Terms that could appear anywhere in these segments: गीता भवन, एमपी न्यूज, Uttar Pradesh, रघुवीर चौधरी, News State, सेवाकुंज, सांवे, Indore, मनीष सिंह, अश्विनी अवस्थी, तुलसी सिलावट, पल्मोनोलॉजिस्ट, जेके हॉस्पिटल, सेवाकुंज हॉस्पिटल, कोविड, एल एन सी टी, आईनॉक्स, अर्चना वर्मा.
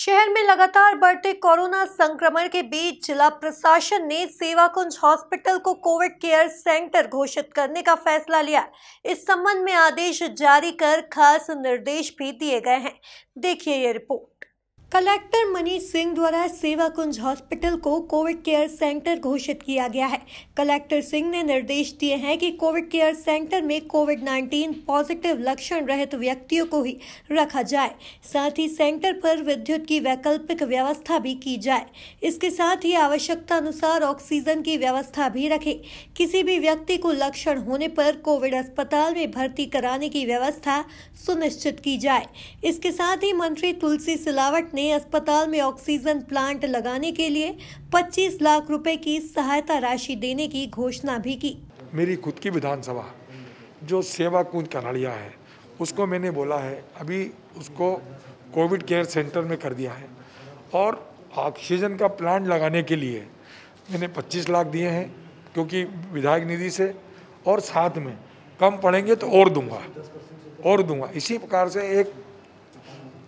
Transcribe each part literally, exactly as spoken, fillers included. शहर में लगातार बढ़ते कोरोना संक्रमण के बीच जिला प्रशासन ने सेवाकुंज हॉस्पिटल को कोविड केयर सेंटर घोषित करने का फैसला लिया। इस संबंध में आदेश जारी कर खास निर्देश भी दिए गए हैं। देखिए ये रिपोर्ट। कलेक्टर मनीष सिंह द्वारा सेवाकुंज हॉस्पिटल को कोविड केयर सेंटर घोषित किया गया है। कलेक्टर सिंह ने निर्देश दिए हैं कि कोविड केयर सेंटर में कोविड नाइन्टीन पॉजिटिव लक्षण रहित व्यक्तियों को ही रखा जाए, साथ ही सेंटर पर विद्युत की वैकल्पिक व्यवस्था भी की जाए। इसके साथ ही आवश्यकता अनुसार ऑक्सीजन की व्यवस्था भी रखें। किसी भी व्यक्ति को लक्षण होने पर कोविड अस्पताल में भर्ती कराने की व्यवस्था सुनिश्चित की जाए। इसके साथ ही मंत्री तुलसी सिलावट ने अस्पताल में ऑक्सीजन प्लांट लगाने के लिए पच्चीस लाख रुपए की सहायता राशि देने की घोषणा भी की। मेरी खुद की विधानसभा जो सेवाकुंज कराडिया है, उसको मैंने बोला है, अभी उसको कोविड केयर सेंटर में कर दिया है और ऑक्सीजन का प्लांट लगाने के लिए मैंने पच्चीस लाख दिए हैं, क्योंकि विधायक निधि से, और साथ में कम पड़ेंगे तो और दूंगा और दूंगा इसी प्रकार से एक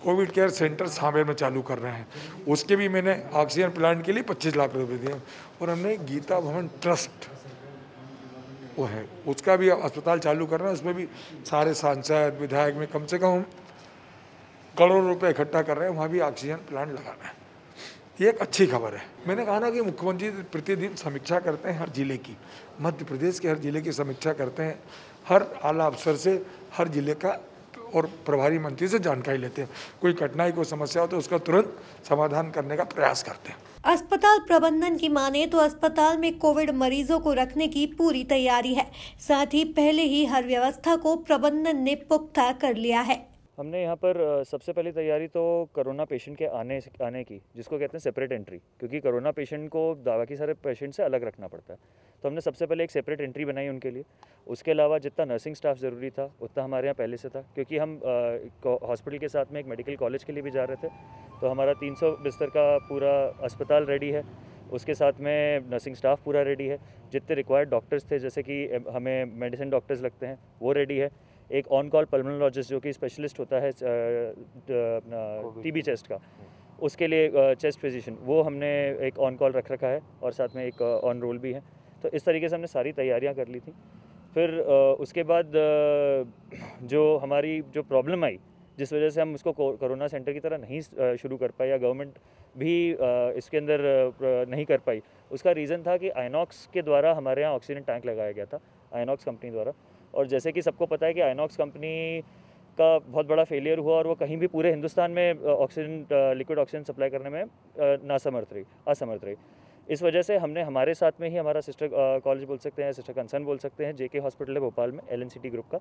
कोविड केयर सेंटर सांवे में चालू कर रहे हैं, उसके भी मैंने ऑक्सीजन प्लांट के लिए पच्चीस लाख रुपए दिए। और हमने गीता भवन ट्रस्ट वो है, उसका भी अस्पताल चालू कर रहे हैं, उसमें भी सारे सांसद विधायक में कम से कम करोड़ रुपए इकट्ठा कर रहे हैं, वहाँ भी ऑक्सीजन प्लांट लगाना है। ये एक अच्छी खबर है। मैंने कहा ना कि मुख्यमंत्री प्रतिदिन समीक्षा करते हैं, हर जिले की, मध्य प्रदेश के हर जिले की समीक्षा करते हैं, हर आला अफसर से, हर जिले का और प्रभारी मंत्री से जानकारी लेते हैं। कोई कठिनाई कोई समस्या हो तो उसका तुरंत समाधान करने का प्रयास करते हैं। अस्पताल प्रबंधन की माने तो अस्पताल में कोविड मरीजों को रखने की पूरी तैयारी है, साथ ही पहले ही हर व्यवस्था को प्रबंधन ने पुख्ता कर लिया है। हमने यहाँ पर सबसे पहली तैयारी तो कोरोना पेशेंट के आने आने की, जिसको कहते हैं सेपरेट एंट्री, क्योंकि कोरोना पेशेंट को बाकी सारे पेशेंट से अलग रखना पड़ता है, तो हमने सबसे पहले एक सेपरेट एंट्री बनाई उनके लिए। उसके अलावा जितना नर्सिंग स्टाफ ज़रूरी था उतना हमारे यहाँ पहले से था, क्योंकि हम हॉस्पिटल के साथ में एक मेडिकल कॉलेज के लिए भी जा रहे थे, तो हमारा तीन सौ बिस्तर का पूरा अस्पताल रेडी है, उसके साथ में नर्सिंग स्टाफ पूरा रेडी है, जितने रिक्वायर्ड डॉक्टर्स थे, जैसे कि हमें मेडिसिन डॉक्टर्स लगते हैं वो रेडी है, एक ऑन कॉल पल्मोनोलॉजिस्ट जो कि स्पेशलिस्ट होता है टीबी चेस्ट का, उसके लिए चेस्ट फिजिशियन, वो हमने एक ऑन कॉल रख रखा है और साथ में एक ऑन रोल भी है। तो इस तरीके से हमने सारी तैयारियां कर ली थी। फिर उसके बाद जो हमारी जो प्रॉब्लम आई, जिस वजह से हम उसको कोरोना सेंटर की तरह नहीं शुरू कर पाए या गवर्नमेंट भी इसके अंदर नहीं कर पाई, उसका रीज़न था कि आईनॉक्स के द्वारा हमारे यहाँ ऑक्सीजन टैंक लगाया गया था, आईनॉक्स कंपनी द्वारा। और जैसे कि सबको पता है कि आईनॉक्स कंपनी का बहुत बड़ा फेलियर हुआ और वो कहीं भी पूरे हिंदुस्तान में ऑक्सीजन, लिक्विड ऑक्सीजन सप्लाई करने में नासमर्थ रही असमर्थ रही। इस वजह से हमने हमारे साथ में ही हमारा सिस्टर कॉलेज बोल सकते हैं, सिस्टर कंसर्न बोल सकते हैं, जेके हॉस्पिटल है भोपाल में, एल एन सी टी group का,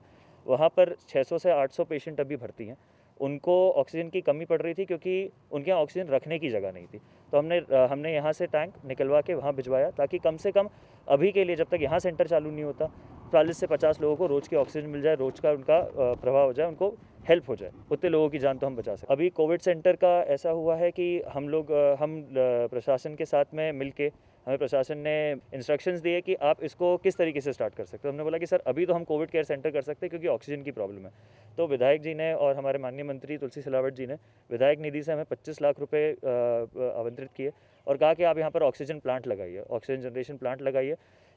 वहाँ पर छह सौ से आठ सौ पेशेंट अभी भर्ती हैं। उनको ऑक्सीजन की कमी पड़ रही थी, क्योंकि उनके यहाँ ऑक्सीजन रखने की जगह नहीं थी, तो हमने हमने यहाँ से टैंक निकलवा के वहाँ भिजवाया, ताकि कम से कम अभी के लिए, जब तक यहाँ सेंटर चालू नहीं होता, चालीस से पचास लोगों को रोज़ की ऑक्सीजन मिल जाए, रोज़ का उनका प्रभाव हो जाए, उनको हेल्प हो जाए, उतने लोगों की जान तो हम बचा सकें। अभी कोविड सेंटर का ऐसा हुआ है कि हम लोग हम प्रशासन के साथ में मिलके, हमें प्रशासन ने इंस्ट्रक्शंस दिए कि आप इसको किस तरीके से स्टार्ट कर सकते हो। हमने बोला कि सर अभी तो हम कोविड केयर सेंटर कर सकते हैं, क्योंकि ऑक्सीजन की प्रॉब्लम है। तो विधायक जी ने और हमारे माननीय मंत्री तुलसी सिलावट जी ने विधायक निधि से हमें पच्चीस लाख रुपए आवंटित किए और कहा कि आप यहाँ पर ऑक्सीजन प्लांट लगाइए, ऑक्सीजन जनरेशन प्लांट लगाइए,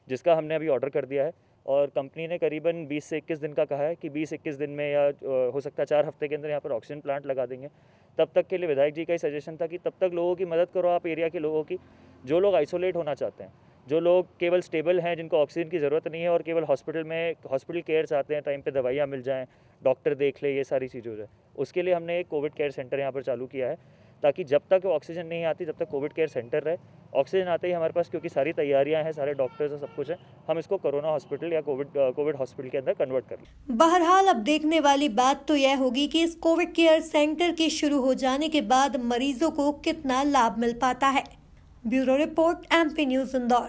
जिसका हमने अभी ऑर्डर कर दिया है। और कंपनी ने करीबन बीस से इक्कीस दिन का कहा है कि बीस इक्कीस दिन में, या हो सकता है चार हफ्ते के अंदर यहाँ पर ऑक्सीजन प्लांट लगा देंगे। तब तक के लिए विधायक जी का ही सजेशन था कि तब तक लोगों की मदद करो आप, एरिया के लोगों की, जो लोग आइसोलेट होना चाहते हैं, जो लोग केवल स्टेबल हैं, जिनको ऑक्सीजन की ज़रूरत नहीं है और केवल हॉस्पिटल में हॉस्पिटल केयर चाहते हैं, टाइम पे दवाइयाँ मिल जाएँ, डॉक्टर देख ले, ये सारी चीज़ हो जाए। उसके लिए हमने एक कोविड केयर सेंटर यहाँ पर चालू किया है, ताकि जब तक ऑक्सीजन नहीं आती तब तक कोविड केयर सेंटर रहे। ऑक्सीजन आते ही हमारे पास, क्योंकि सारी तैयारियां हैं, सारे डॉक्टर्स और सब कुछ है, हम इसको कोरोना हॉस्पिटल या कोविड कोविड हॉस्पिटल के अंदर कन्वर्ट कर लें। बहरहाल अब देखने वाली बात तो यह होगी कि इस कोविड केयर सेंटर के शुरू हो जाने के बाद मरीजों को कितना लाभ मिल पाता है। Bureau report, एमपी न्यूज, Indore.